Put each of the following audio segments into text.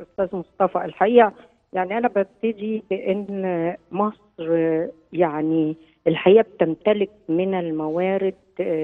أستاذ مصطفى، الحقيقة يعني أنا ببتدي بأن مصر يعني الحقيقة بتمتلك من الموارد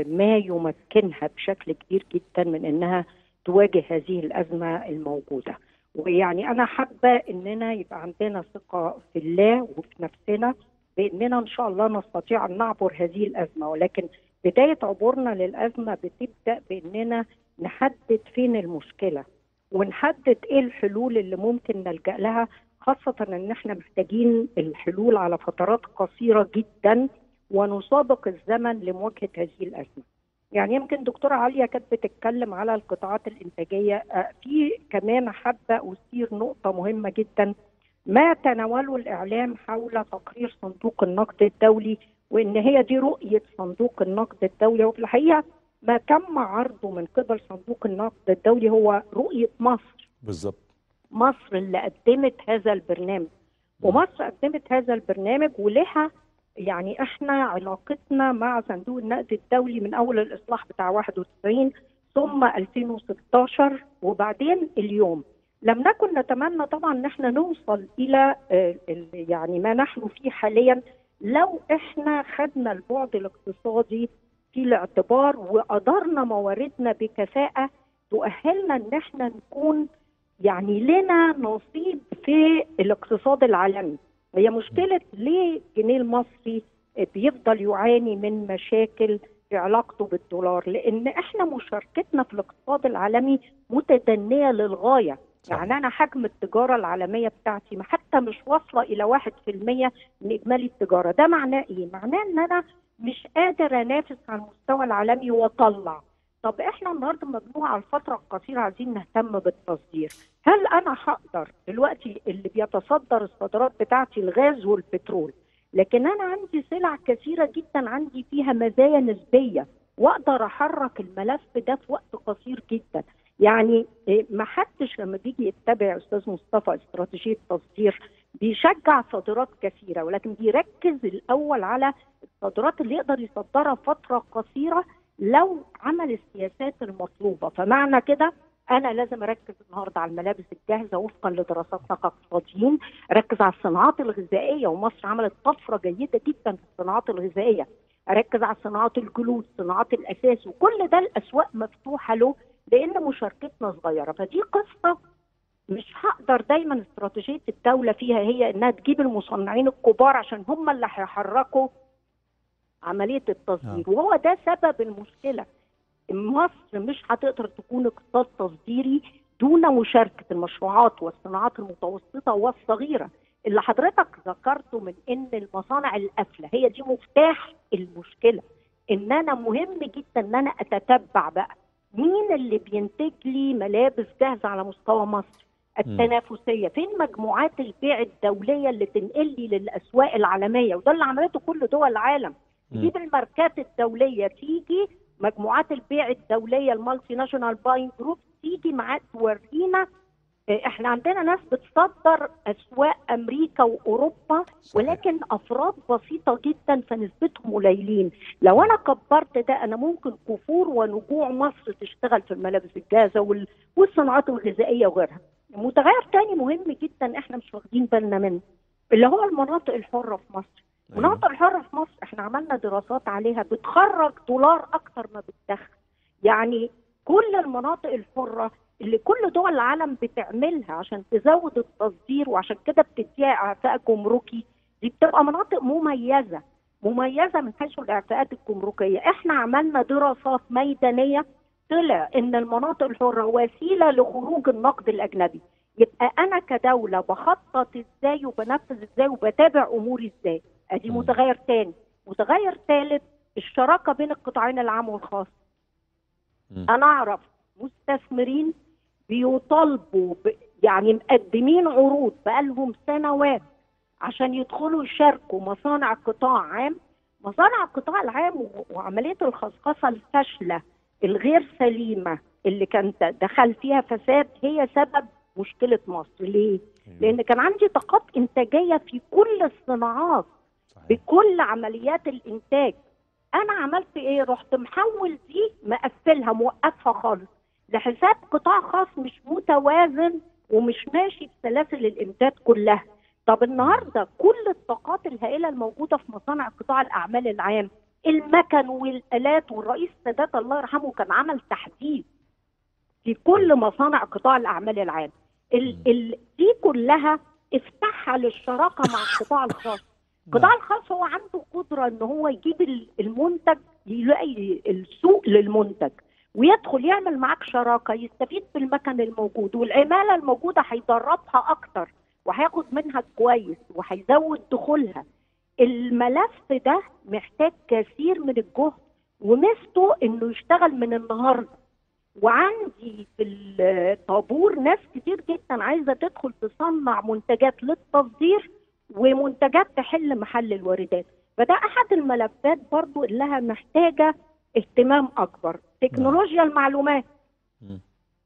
ما يمكنها بشكل كبير جدا من أنها تواجه هذه الأزمة الموجودة. ويعني أنا حابة أننا يبقى عندنا ثقة في الله وفي نفسنا بأننا إن شاء الله نستطيع أن نعبر هذه الأزمة، ولكن بداية عبورنا للأزمة بتبدأ بأننا نحدد فين المشكلة ونحدد ايه الحلول اللي ممكن نلجأ لها، خاصة ان احنا محتاجين الحلول على فترات قصيرة جدا ونسابق الزمن لمواجهة هذه الأزمة. يعني يمكن دكتورة عليا كانت بتتكلم على القطاعات الإنتاجية، في كمان حابة أثير نقطة مهمة جدا ما تناوله الإعلام حول تقرير صندوق النقد الدولي، وإن هي دي رؤية صندوق النقد الدولي، وفي الحقيقة ما تم عرضه من قبل صندوق النقد الدولي هو رؤية مصر بالظبط. مصر اللي قدمت هذا البرنامج، ومصر قدمت هذا البرنامج ولها يعني احنا علاقتنا مع صندوق النقد الدولي من اول الاصلاح بتاع 91 ثم 2016 وبعدين اليوم. لم نكن نتمنى طبعا ان احنا نوصل الى يعني ما نحن فيه حاليا لو احنا خدنا البعد الاقتصادي في الاعتبار وأدارنا مواردنا بكفاءة تؤهلنا ان احنا نكون يعني لنا نصيب في الاقتصاد العالمي. هي مشكلة ليه الجنيه المصري بيفضل يعاني من مشاكل في علاقته بالدولار؟ لأن احنا مشاركتنا في الاقتصاد العالمي متدنية للغاية. يعني أنا حجم التجارة العالمية بتاعتي حتى مش واصلة إلى 1% من إجمالي التجارة. ده معناه إيه؟ معناه إن أنا مش قادر انافس على المستوى العالمي واطلع. طب احنا النهارده مجموعه على الفتره القصيره عايزين نهتم بالتصدير، هل انا هقدر دلوقتي اللي بيتصدر الصادرات بتاعتي الغاز والبترول، لكن انا عندي سلع كثيره جدا عندي فيها مزايا نسبيه واقدر احرك الملف ده في وقت قصير جدا. يعني ما حدش لما بيجي يتبع استاذ مصطفى استراتيجيه تصدير بيشجع صادرات كثيره، ولكن بيركز الاول على الصادرات اللي يقدر يصدرها فتره قصيره لو عمل السياسات المطلوبه. فمعنى كده انا لازم اركز النهارده على الملابس الجاهزه وفقا لدراساتنا كاقتصاديين، اركز على الصناعات الغذائيه ومصر عملت طفره جيده جدا في الصناعات الغذائيه، اركز على صناعات الجلود، صناعات الاساس، وكل ده الاسواق مفتوحه له لان مشاركتنا صغيره. فدي قصه مش هقدر دايما استراتيجيه الدوله فيها هي انها تجيب المصنعين الكبار عشان هم اللي هيحركوا عمليه التصدير، وهو ده سبب المشكله. مصر مش هتقدر تكون اقتصاد تصديري دون مشاركه المشروعات والصناعات المتوسطه والصغيره اللي حضرتك ذكرته من ان المصانع القافله هي دي مفتاح المشكله. ان انا مهم جدا ان انا اتتبع بقى مين اللي بينتج لي ملابس جاهزه على مستوى مصر؟ التنافسيه، فين مجموعات البيع الدوليه اللي تنقل لي للاسواق العالميه؟ وده اللي عملته كل دول العالم، تجيب الماركات الدوليه، تيجي مجموعات البيع الدوليه المالتي ناشونال باين جروب تيجي معاك تورينا احنا عندنا ناس بتصدر اسواق امريكا واوروبا ولكن افراد بسيطه جدا فنسبتهم قليلين. لو انا كبرت ده انا ممكن كفور ونجوع مصر تشتغل في الملابس الجاهزه والصناعات الغذائيه وغيرها. متغير تاني مهم جدا احنا مش واخدين بالنا منه اللي هو المناطق الحره في مصر. المناطق الحره في مصر احنا عملنا دراسات عليها بتخرج دولار اكتر ما بتدخل. يعني كل المناطق الحره اللي كل دول العالم بتعملها عشان تزود التصدير وعشان كده بتديها اعفاء جمركي، دي بتبقى مناطق مميزه من حيث الاعفاءات الجمركيه. احنا عملنا دراسات ميدانيه طلع ان المناطق الحره وسيله لخروج النقد الاجنبي. يبقى انا كدوله بخطط ازاي وبنفذ ازاي وبتابع اموري ازاي؟ ادي متغير تاني. متغير ثالث الشراكه بين القطاعين العام والخاص. انا اعرف مستثمرين بيطالبوا يعني مقدمين عروض بقالهم سنوات عشان يدخلوا يشاركوا مصانع قطاع عام. مصانع القطاع العام وعمليه الخصخصه الفاشله الغير سليمه اللي كانت دخل فيها فساد هي سبب مشكله مصر. ليه؟ لان كان عندي طاقات انتاجيه في كل الصناعات بكل عمليات الانتاج. انا عملت ايه؟ رحت محول دي مقفلها موقفها خالص لحساب قطاع خاص مش متوازن ومش ماشي بسلاسل الامداد كلها. طب النهارده كل الطاقات الهائله الموجوده في مصانع قطاع الاعمال العام، المكن والالات، والرئيس السادات الله يرحمه كان عمل تحديد لكل مصانع قطاع الاعمال العام، دي كلها افتحها للشراكه مع القطاع الخاص. القطاع الخاص هو عنده قدره ان هو يجيب المنتج، يلاقي السوق للمنتج ويدخل يعمل معاك شراكه، يستفيد بالمكن الموجود والعماله الموجوده، هيدربها اكتر وهياخد منها كويس وهيزود دخولها. الملف ده محتاج كثير من الجهد، وميزته انه يشتغل من النهارده. وعندي في الطابور ناس كتير جدا عايزه تدخل تصنع منتجات للتصدير ومنتجات تحل محل الواردات، فده احد الملفات برضو لها محتاجه اهتمام اكبر. تكنولوجيا المعلومات،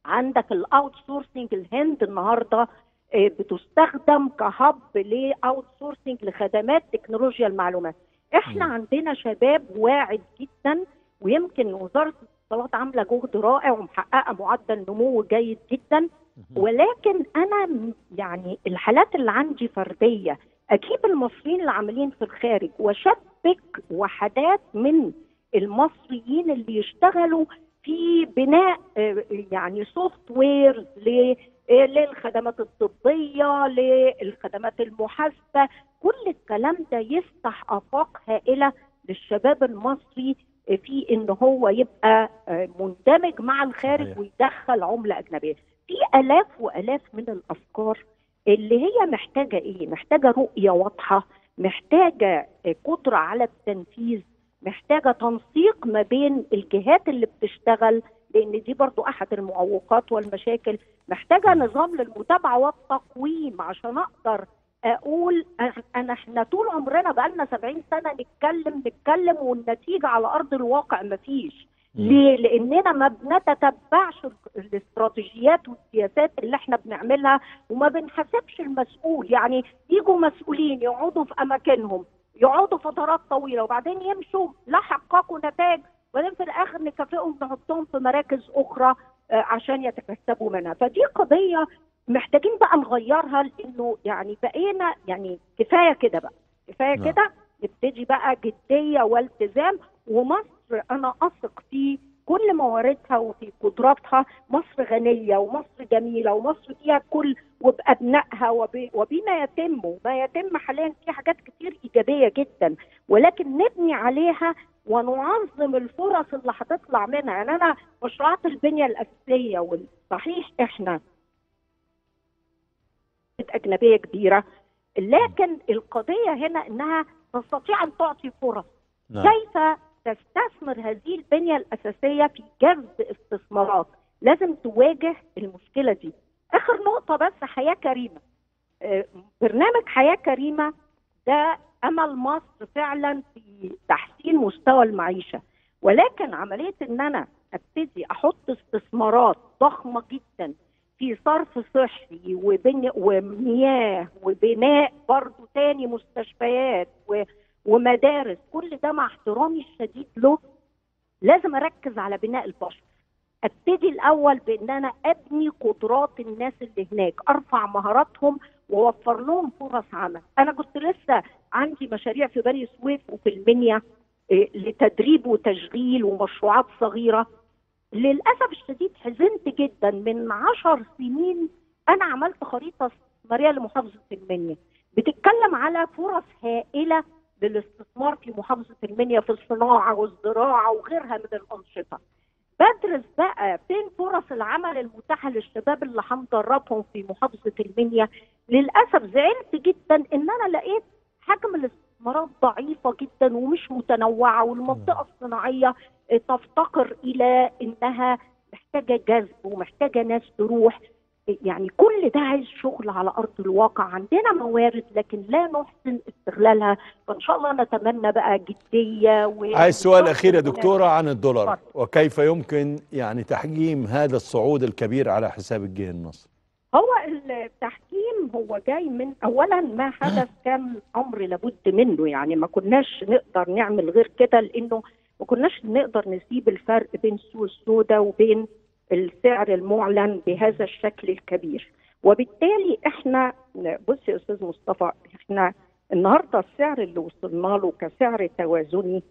عندك الاوت سورسنج، الهند النهارده بتستخدم كهب لاوت سورسنج لخدمات تكنولوجيا المعلومات. احنا عندنا شباب واعد جدا، ويمكن وزاره الاتصالات عامله جهد رائع ومحققه معدل نمو جيد جدا، ولكن انا يعني الحالات اللي عندي فرديه، اجيب المصريين اللي عاملين في الخارج واشبك وحدات من المصريين اللي يشتغلوا في بناء يعني سوفت وير للخدمات الطبيه، للخدمات المحاسبه، كل الكلام ده يفتح افاق هائله للشباب المصري في ان هو يبقى مندمج مع الخارج ويدخل عمله اجنبيه. في الاف والاف من الافكار اللي هي محتاجه ايه؟ محتاجه رؤيه واضحه، محتاجه قدره على التنفيذ، محتاجه تنسيق ما بين الجهات اللي بتشتغل، لان دي برضو احد المعوقات والمشاكل. محتاجه نظام للمتابعه والتقويم عشان اقدر اقول احنا طول عمرنا بقالنا 70 سنه نتكلم والنتيجه على ارض الواقع مفيش. ليه؟ لاننا ما بنتتبعش الاستراتيجيات والسياسات اللي احنا بنعملها، وما بنحاسبش المسؤول. يعني يجوا مسؤولين يقعدوا في اماكنهم، يقعدوا فترات طويله وبعدين يمشوا، لا حققوا نتائج، وبعدين في الاخر نكافئهم نحطهم في مراكز اخرى عشان يتكسبوا منها. فدي قضيه محتاجين بقى نغيرها، لانه يعني بقينا يعني كفايه كده نبتدي بقى جديه والتزام. ومصر انا اثق في كل مواردها وفي قدراتها. مصر غنيه ومصر جميله ومصر فيها كل، وبابنائها وبما يتم حاليا في حاجات كتير ايجابيه جدا، ولكن نبني عليها ونعظم الفرص اللي هتطلع منها. يعني انا مشروعات البنيه الاساسيه، والصحيح احنا اجنبيه كبيره، لكن القضيه هنا انها تستطيع ان تعطي فرص. كيف تستثمر هذه البنيه الاساسيه في جذب استثمارات؟ لازم تواجه المشكله دي. اخر نقطه بس، حياه كريمه. برنامج حياه كريمه ده امل مصر فعلا في تحسين مستوى المعيشه، ولكن عمليه ان انا ابتدي احط استثمارات ضخمه جدا في صرف صحي ومياه وبناء برضو تاني مستشفيات ومدارس، كل ده مع احترامي الشديد له، لازم اركز على بناء البشر. ابتدي الاول بان انا ابني قدرات الناس اللي هناك، ارفع مهاراتهم واوفر لهم فرص عمل. انا كنت لسه عندي مشاريع في بني سويف وفي المنيا لتدريب وتشغيل ومشروعات صغيره. للاسف الشديد حزنت جدا، من 10 سنين انا عملت خريطه استثماريه لمحافظه المنيا بتتكلم على فرص هائله للاستثمار في محافظه المنيا، في الصناعه والزراعه وغيرها من الانشطه. بدرس بقى فين فرص العمل المتاحه للشباب اللي هندربهم في محافظه المنيا. للاسف زعلت جدا ان انا لقيت حجم الاستثمارات ضعيفه جدا ومش متنوعه، والمنطقه الصناعيه تفتقر الى انها محتاجه جذب ومحتاجه ناس تروح. يعني كل ده عايز شغل على ارض الواقع. عندنا موارد لكن لا نحسن استغلالها، فان شاء الله نتمنى بقى جديه. عايز سؤال اخير يا دكتوره عن الدولار، وكيف يمكن يعني تحجيم هذا الصعود الكبير على حساب الجنيه المصري؟ هو التحكيم هو جاي من اولا ما حدث، كان امر لابد منه. يعني ما كناش نقدر نعمل غير كده، لانه ما كناش نقدر نسيب الفرق بين السوق السوداء وبين السعر المعلن بهذا الشكل الكبير. وبالتالي احنا بص يا استاذ مصطفى، احنا النهارده السعر اللي وصلنا له كسعر توازني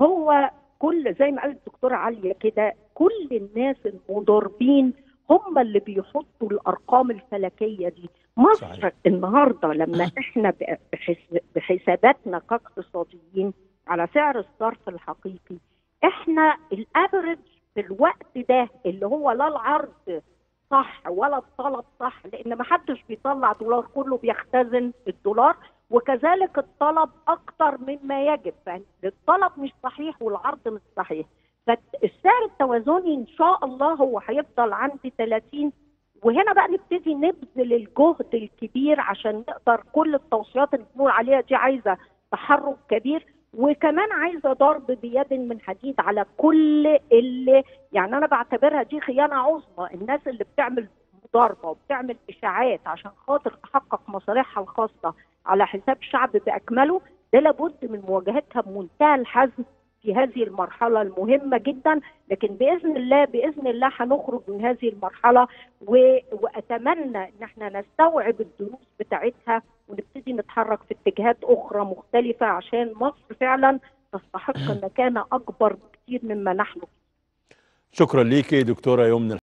هو كل زي ما قالت الدكتوره عليا كده، كل الناس المضاربين هم اللي بيحطوا الارقام الفلكيه دي. مصر صحيح. النهارده لما احنا بحساباتنا كاقتصاديين على سعر الصرف الحقيقي، احنا الافرج في الوقت ده اللي هو لا العرض صح ولا الطلب صح، لان ما حدش بيطلع دولار، كله بيختزن الدولار، وكذلك الطلب اكتر مما يجب، فالطلب مش صحيح والعرض مش صحيح. فالسعر التوازني ان شاء الله هو هيفضل عند 30، وهنا بقى نبتدي نبذل الجهد الكبير عشان نقدر كل التوصيات اللي بنقول عليها دي عايزه تحرك كبير، وكمان عايزه ضرب بيد من حديد على كل اللي يعني انا بعتبرها دي خيانه عظمى، الناس اللي بتعمل مضاربه وبتعمل اشاعات عشان خاطر تحقق مصالحها الخاصه على حساب الشعب باكمله، ده لابد من مواجهتها بمنتهى الحزم في هذه المرحله المهمه جدا. لكن باذن الله باذن الله هنخرج من هذه المرحله، واتمنى ان احنا نستوعب الدروس بتاعتها ونبتدي نتحرك في اتجاهات اخرى مختلفه، عشان مصر فعلا تستحق مكانه اكبر بكتير مما نحن. شكرا ليكي دكتوره يمن.